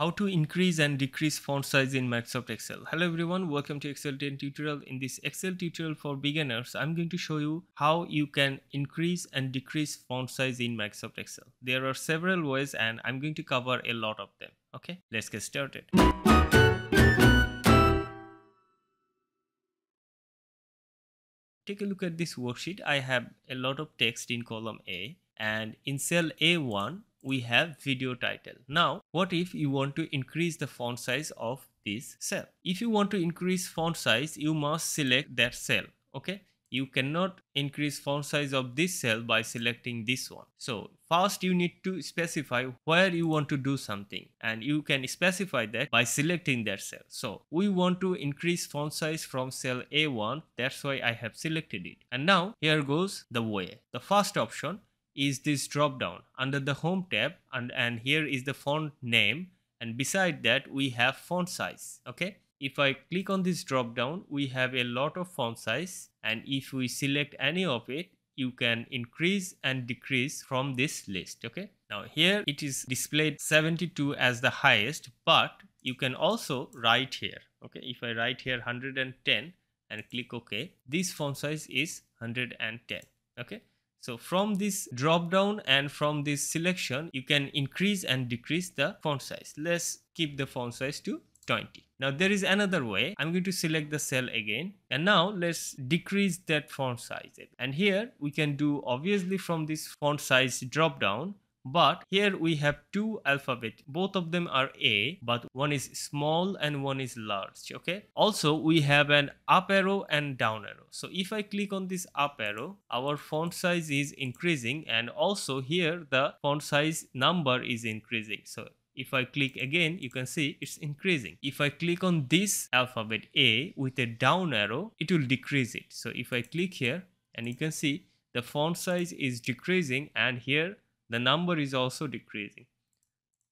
How to increase and decrease font size in Microsoft Excel. Hello everyone, welcome to Excel 10 tutorial. In this Excel tutorial for beginners, I'm going to show you how you can increase and decrease font size in Microsoft Excel. There are several ways and I'm going to cover a lot of them. Okay, let's get started. Take a look at this worksheet. I have a lot of text in column A, and in cell A1, we have video title. Now, what if you want to increase the font size of this cell? If you want to increase font size, you must select that cell, okay? You cannot increase font size of this cell by selecting this one. So first you need to specify where you want to do something, and you can specify that by selecting that cell. So we want to increase font size from cell A1, that's why I have selected it. And now here goes the way. The first option is this drop down under the home tab, and here is the font name, and beside that we have font size. Okay, if I click on this drop down, we have a lot of font size, and if we select any of it, you can increase and decrease from this list. Okay, now here it is displayed 72 as the highest, but you can also write here. Okay, if I write here 110 and click OK, this font size is 110. Okay, so from this drop down and from this selection, you can increase and decrease the font size. Let's keep the font size to 20. Now there is another way. I'm going to select the cell again, and now let's decrease that font size. And here we can do obviously from this font size drop down, but here we have two alphabets. Both of them are A, but one is small and one is large. Okay, also we have an up arrow and down arrow. So if I click on this up arrow, our font size is increasing, and also here the font size number is increasing. So if I click again, you can see it's increasing. If I click on this alphabet A with a down arrow, it will decrease it. So if I click here, and you can see the font size is decreasing, and here the number is also decreasing.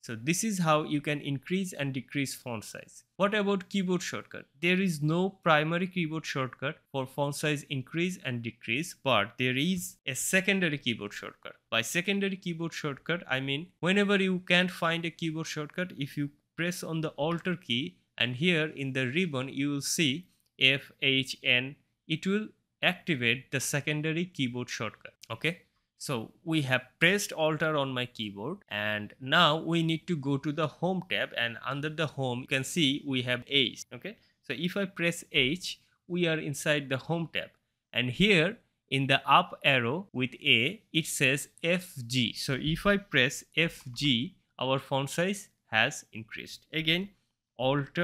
So this is how you can increase and decrease font size. What about keyboard shortcut? There is no primary keyboard shortcut for font size increase and decrease, but there is a secondary keyboard shortcut. By secondary keyboard shortcut, I mean whenever you can't find a keyboard shortcut, if you press on the Alt key, and here in the ribbon you will see F, H, N, it will activate the secondary keyboard shortcut. Okay. So we have pressed Alt on my keyboard, and now we need to go to the home tab, and under the home you can see we have H. Okay, so if I press H, we are inside the home tab, and here in the up arrow with A it says FG. So if I press FG, our font size has increased. Again, Alt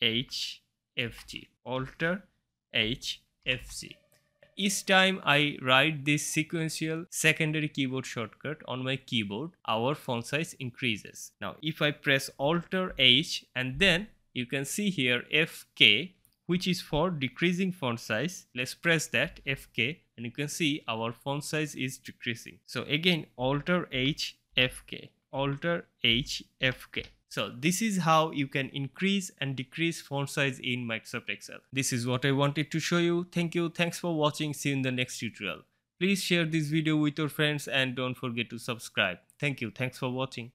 H FG, Alt H FG. Each time I write this sequential secondary keyboard shortcut on my keyboard, our font size increases. Now if I press Alt H, and then you can see here FK, which is for decreasing font size. Let's press that FK, and you can see our font size is decreasing. So again, Alt H FK, Alt H FK. So this is how you can increase and decrease font size in Microsoft Excel. This is what I wanted to show you. Thank you. Thanks for watching. See you in the next tutorial. Please share this video with your friends and don't forget to subscribe. Thank you. Thanks for watching.